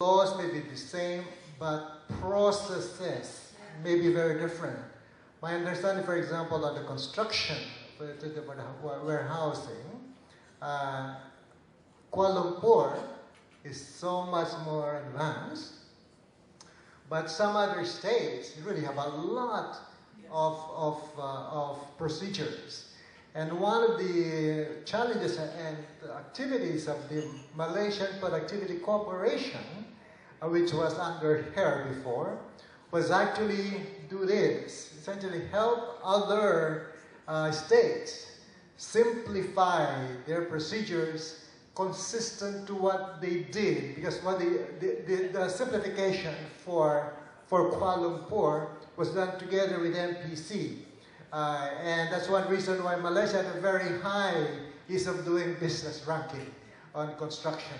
Laws may be the same, but processes may be very different. My understanding, for example, on the construction, warehousing, Kuala Lumpur is so much more advanced, but some other states really have a lot of procedures. And one of the challenges and activities of the Malaysian Productivity Corporation, which was under her before, was actually do this, essentially help other states simplify their procedures consistent to what they did, because what the simplification for Kuala Lumpur was done together with MPC. And that's one reason why Malaysia had a very high ease of doing business ranking on construction.